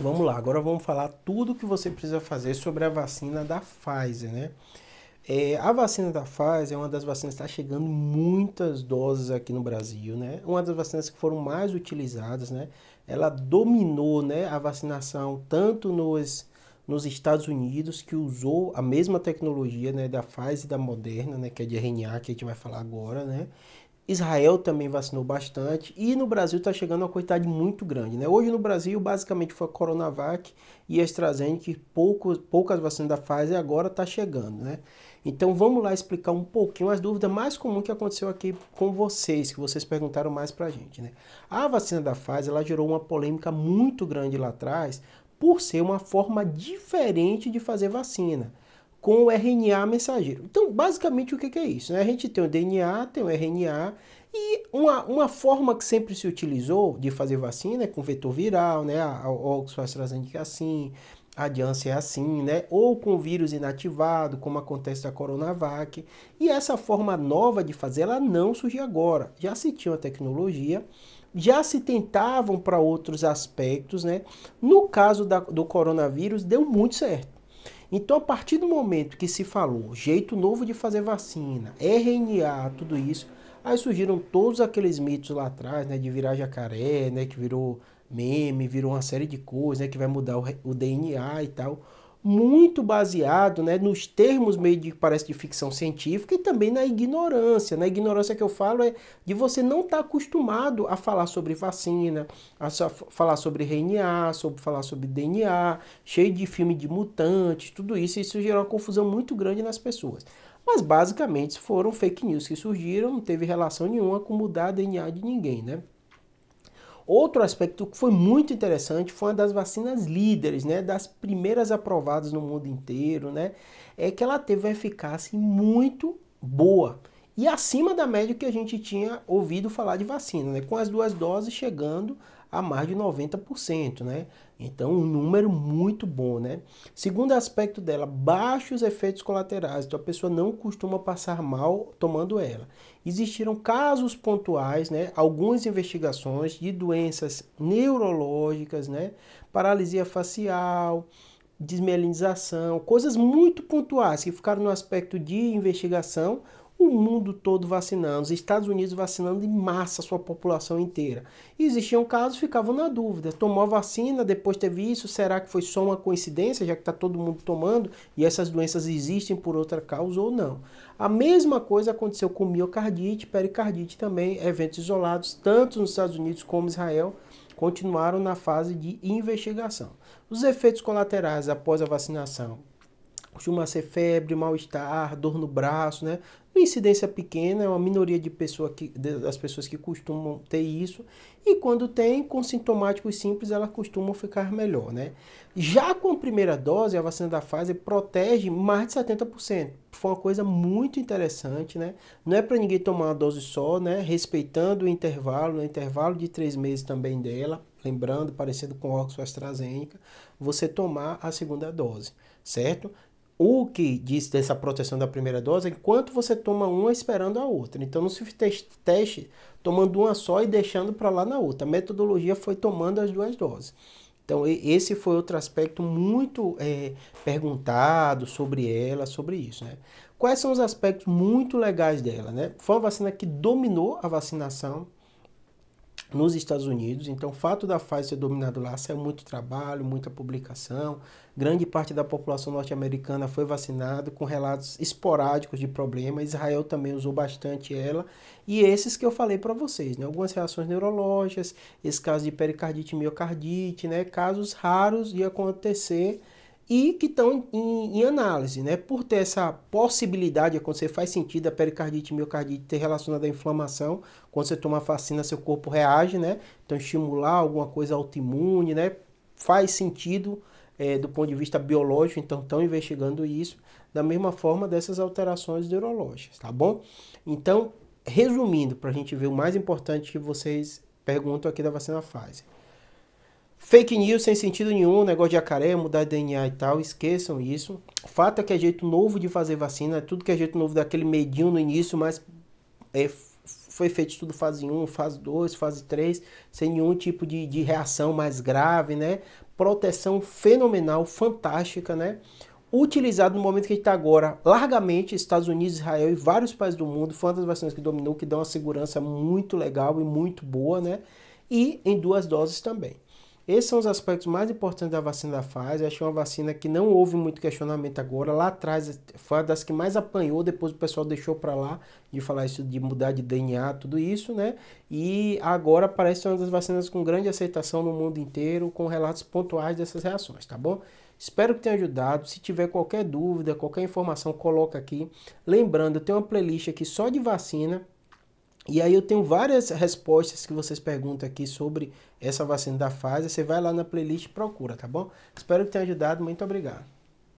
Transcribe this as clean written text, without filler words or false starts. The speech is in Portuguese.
Vamos lá, agora vamos falar tudo o que você precisa fazer sobre a vacina da Pfizer, né? A vacina da Pfizer é uma das vacinas que está chegando muitas doses aqui no Brasil, né? Uma das vacinas que foram mais utilizadas, né? Ela dominou, né, a vacinação tanto nos Estados Unidos, que usou a mesma tecnologia, né, da Pfizer e da Moderna, né, que é de RNA, que a gente vai falar agora, né? Israel também vacinou bastante e no Brasil está chegando uma quantidade muito grande, né? Hoje no Brasil basicamente foi a Coronavac e a AstraZeneca, poucas vacinas da Pfizer agora está chegando, né? Então vamos lá explicar um pouquinho as dúvidas mais comuns que aconteceu aqui com vocês, que vocês perguntaram mais para a gente, né? A vacina da Pfizer, ela gerou uma polêmica muito grande lá atrás por ser uma forma diferente de fazer vacina, com o RNA mensageiro. Então, basicamente, o que é isso, né? A gente tem o DNA, tem o RNA, e uma forma que sempre se utilizou de fazer vacina é com vetor viral, né? A Oxford-AstraZeneca é assim, a Janssen é assim, né? Ou com vírus inativado, como acontece na Coronavac. E essa forma nova de fazer, ela não surgiu agora. Já se tinha uma tecnologia, já se tentavam para outros aspectos, né? No caso do coronavírus, deu muito certo. Então, a partir do momento que se falou jeito novo de fazer vacina, RNA, tudo isso, aí surgiram todos aqueles mitos lá atrás, né, de virar jacaré, né, que virou meme, virou uma série de coisas, né, que vai mudar o DNA e tal, muito baseado, né, nos termos meio de, parece, de ficção científica e também na ignorância. Na ignorância que eu falo é de você não estar acostumado a falar sobre vacina, a falar sobre RNA, falar sobre DNA, cheio de filme de mutantes, tudo isso, isso gerou uma confusão muito grande nas pessoas. Mas basicamente foram fake news que surgiram, não teve relação nenhuma com mudar a DNA de ninguém, né? Outro aspecto que foi muito interessante foi uma das vacinas líderes, né, das primeiras aprovadas no mundo inteiro, né, é que ela teve uma eficácia muito boa e acima da média que a gente tinha ouvido falar de vacina, né, com as duas doses chegando a mais de 90%, né, então um número muito bom, né. Segundo aspecto dela, baixos efeitos colaterais, então a pessoa não costuma passar mal tomando ela. Existiram casos pontuais, né, algumas investigações de doenças neurológicas, né, paralisia facial, desmielinização, coisas muito pontuais que ficaram no aspecto de investigação, o mundo todo vacinando, os Estados Unidos vacinando em massa a sua população inteira. E existiam casos, ficavam na dúvida, tomou a vacina, depois teve isso, será que foi só uma coincidência, já que está todo mundo tomando, e essas doenças existem por outra causa ou não. A mesma coisa aconteceu com miocardite, pericardite também, eventos isolados, tanto nos Estados Unidos como Israel, continuaram na fase de investigação. Os efeitos colaterais após a vacinação, costuma ser febre, mal-estar, dor no braço, né? Uma incidência pequena, é uma minoria de das pessoas que costumam ter isso. E quando tem, com sintomáticos simples, elas costumam ficar melhor, né? Já com a primeira dose, a vacina da Pfizer protege mais de 70%. Foi uma coisa muito interessante, né? Não é para ninguém tomar uma dose só, né? Respeitando o intervalo de 3 meses também dela. Lembrando, parecido com o Oxford-AstraZeneca, você tomar a segunda dose, certo? O que diz dessa proteção da primeira dose é que quanto você toma uma esperando a outra. Então não se teste tomando uma só e deixando para lá na outra. A metodologia foi tomando as duas doses. Então esse foi outro aspecto muito perguntado sobre ela, sobre isso, né? Quais são os aspectos muito legais dela, né? Foi uma vacina que dominou a vacinação nos Estados Unidos, então o fato da Pfizer ter dominado lá, saiu muito trabalho, muita publicação, grande parte da população norte-americana foi vacinada com relatos esporádicos de problemas, Israel também usou bastante ela, e esses que eu falei para vocês, né? Algumas reações neurológicas, esse caso de pericardite e miocardite, né? Casos raros de acontecer, e que estão em análise, né? Por ter essa possibilidade de acontecer, faz sentido a pericardite e miocardite ter relacionado à inflamação. Quando você toma a vacina, seu corpo reage, né? Então, estimular alguma coisa autoimune, né? Faz sentido do ponto de vista biológico, então estão investigando isso da mesma forma dessas alterações neurológicas, tá bom? Então, resumindo, para a gente ver o mais importante que vocês perguntam aqui da vacina Pfizer. Fake news sem sentido nenhum, negócio de jacaré, mudar de DNA e tal, esqueçam isso. O fato é que é jeito novo de fazer vacina, tudo que é jeito novo daquele medinho no início, mas foi feito estudo fase 1, fase 2, fase 3, sem nenhum tipo de reação mais grave, né? Proteção fenomenal, fantástica, né? Utilizado no momento que a gente está agora, largamente, Estados Unidos, Israel e vários países do mundo, foi uma das vacinas que dominou, que dão uma segurança muito legal e muito boa, né? E em 2 doses também. Esses são os aspectos mais importantes da vacina da Pfizer. Eu achei uma vacina que não houve muito questionamento agora. Lá atrás foi uma das que mais apanhou, depois o pessoal deixou para lá de falar isso de mudar de DNA, tudo isso, né? E agora parece ser uma das vacinas com grande aceitação no mundo inteiro, com relatos pontuais dessas reações, tá bom? Espero que tenha ajudado. Se tiver qualquer dúvida, qualquer informação, coloca aqui. Lembrando, eu tenho uma playlist aqui só de vacina. E aí eu tenho várias respostas que vocês perguntam aqui sobre essa vacina da Pfizer. Você vai lá na playlist e procura, tá bom? Espero que tenha ajudado. Muito obrigado.